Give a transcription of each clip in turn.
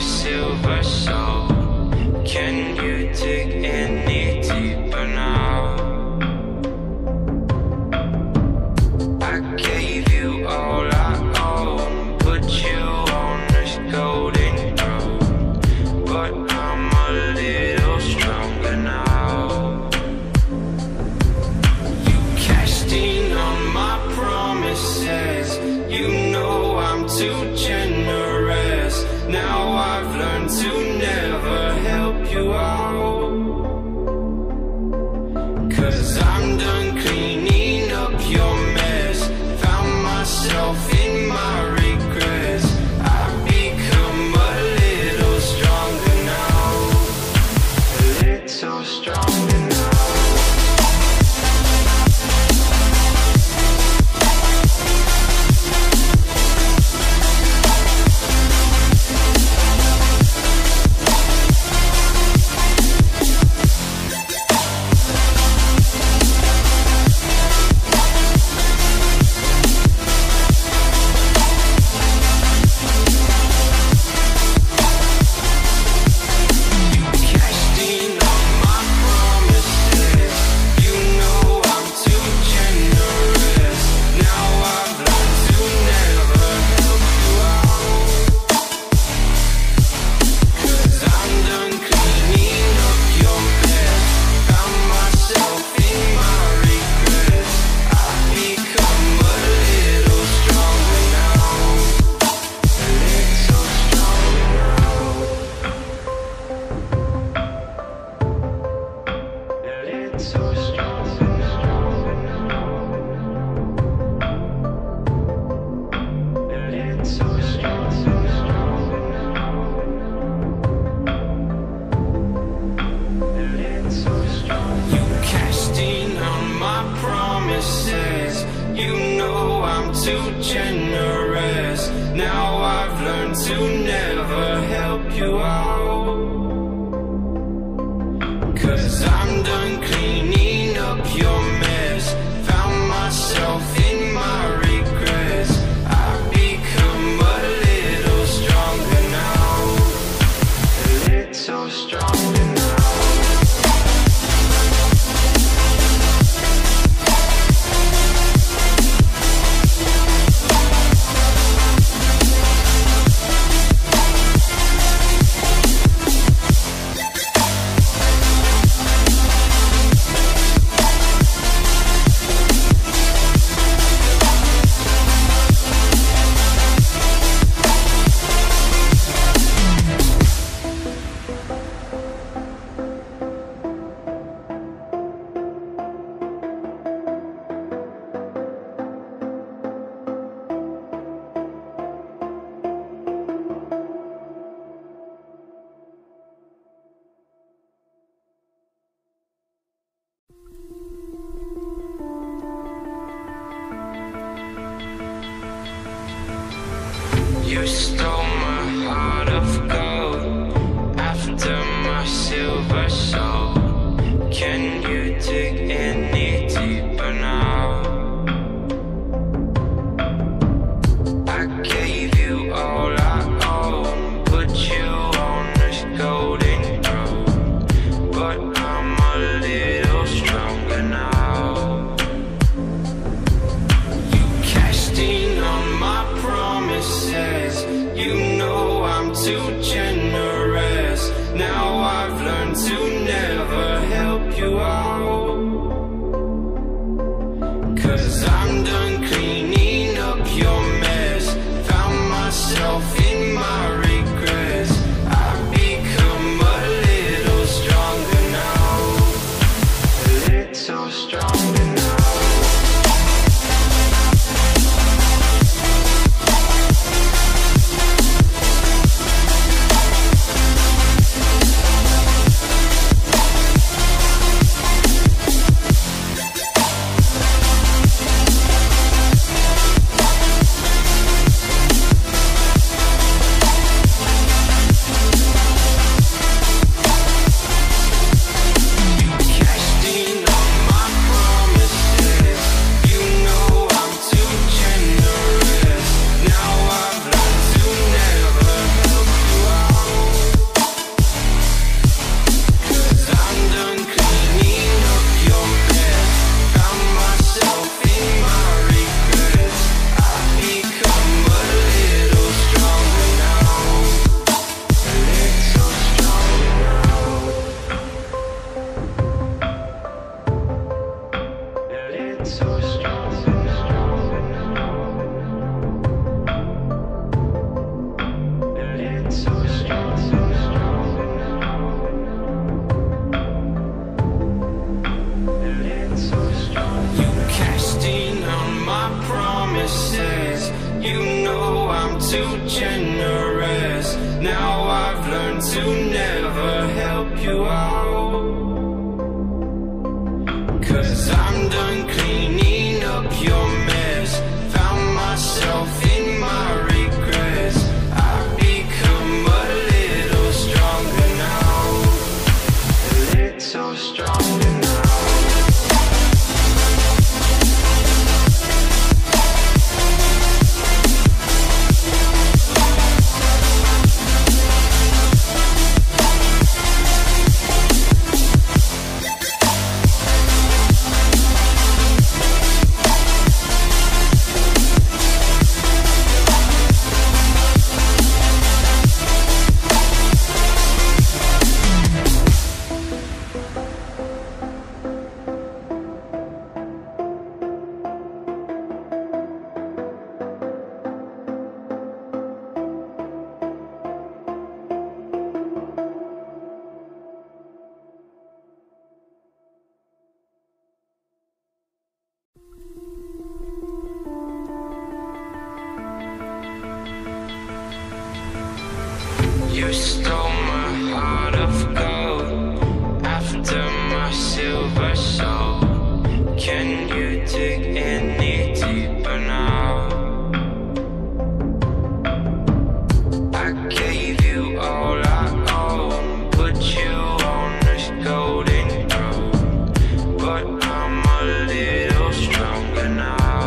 my silver soul. Can you dig any deeper now? I gave you all I own, put you on this golden throne, but I'm a little stronger now. You casting on my promises, you know I'm too generous. Now I've learned to never help you out, 'cause I'm done cleaning up your mess. Found myself in my regrets. I've become a little stronger now, a little stronger now. So strong, so strong, it's so strong, so strong, it's so strong. You casting on my promises, you know I'm too generous. Now I've learned to never help you out, 'cause I'm done cleaning up your mess. Found myself in my regrets. I've become a little stronger now, a little stronger now. You stole my heart of gold after my silver soul. Can you dig any deeper now? I gave you all I own, put you on this golden throne, but I'm a little stronger now. You casting on my promises, you know I'm too generous. Now I've learned to never help you out, 'cause I'm done cleaning up your mess. Found myself in my regrets. I've become a little stronger now, a little stronger now. I've learned to never help you out, 'cause I'm done cleaning up your mess. Found myself in my regrets. I've become a little stronger now, a little stronger now. You stole my heart of gold after my silver soul. Can you dig any deeper now? I gave you all I own, put you on this golden throne, but I'm a little stronger now.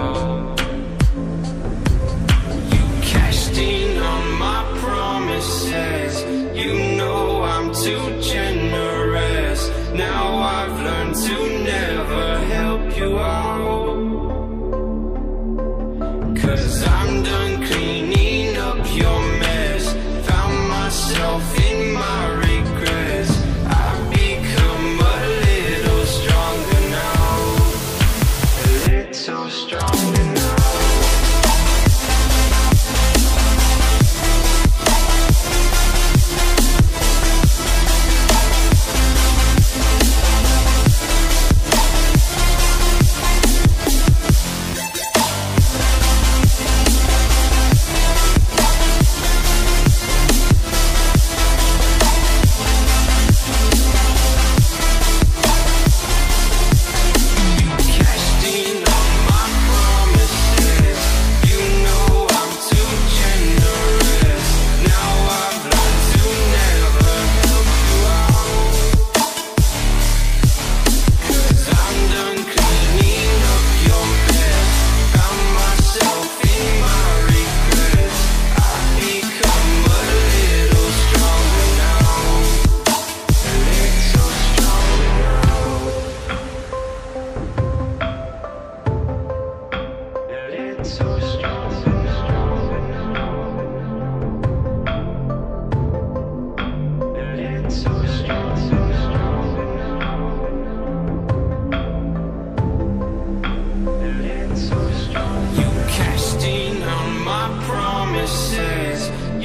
You cashed in on my promises. You know I'm too generous. Now I've learned to never help you out, 'cause I'm done cleaning up your mess. Found myself in my regrets. I've become a little stronger now, a little stronger now.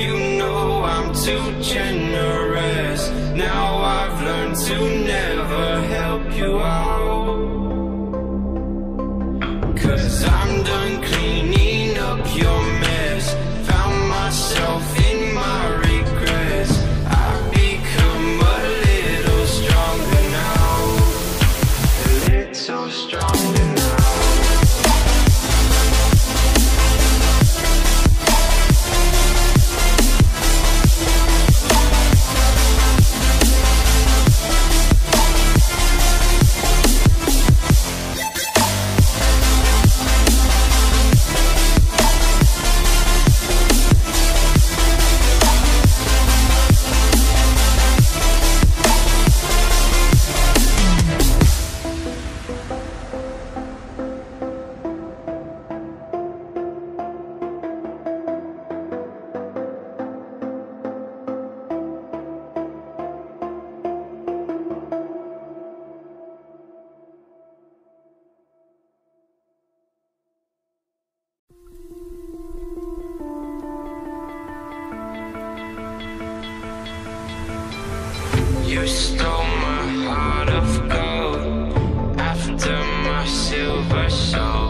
You know I'm too generous. Now I've learned to never help you out, 'cause I'm done cleaning up your mess. Found myself in my regrets. I've become a little stronger now, a little stronger now. You stole my heart of gold after my silver soul.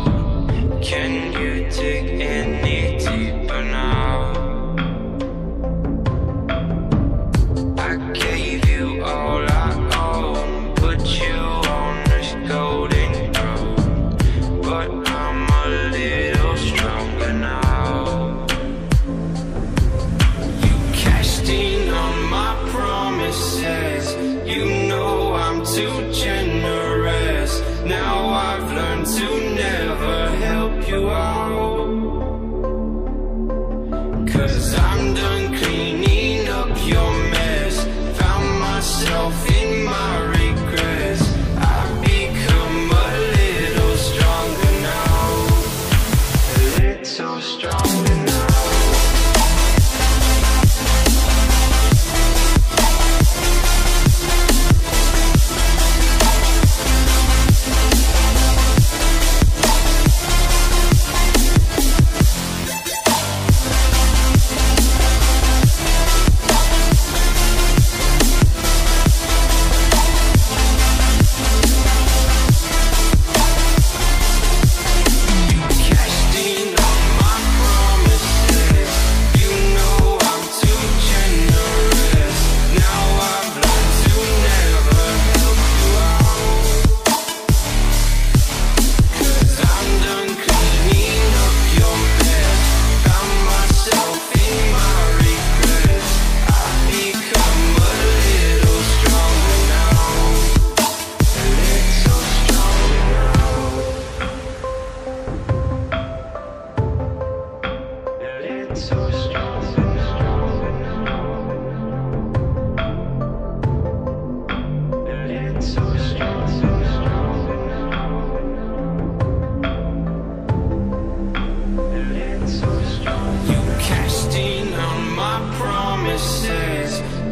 Can you dig any deeper now?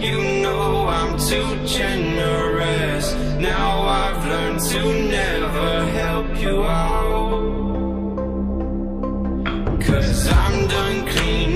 You know I'm too generous. Now I've learned to never help you out, 'cause I'm done cleaning.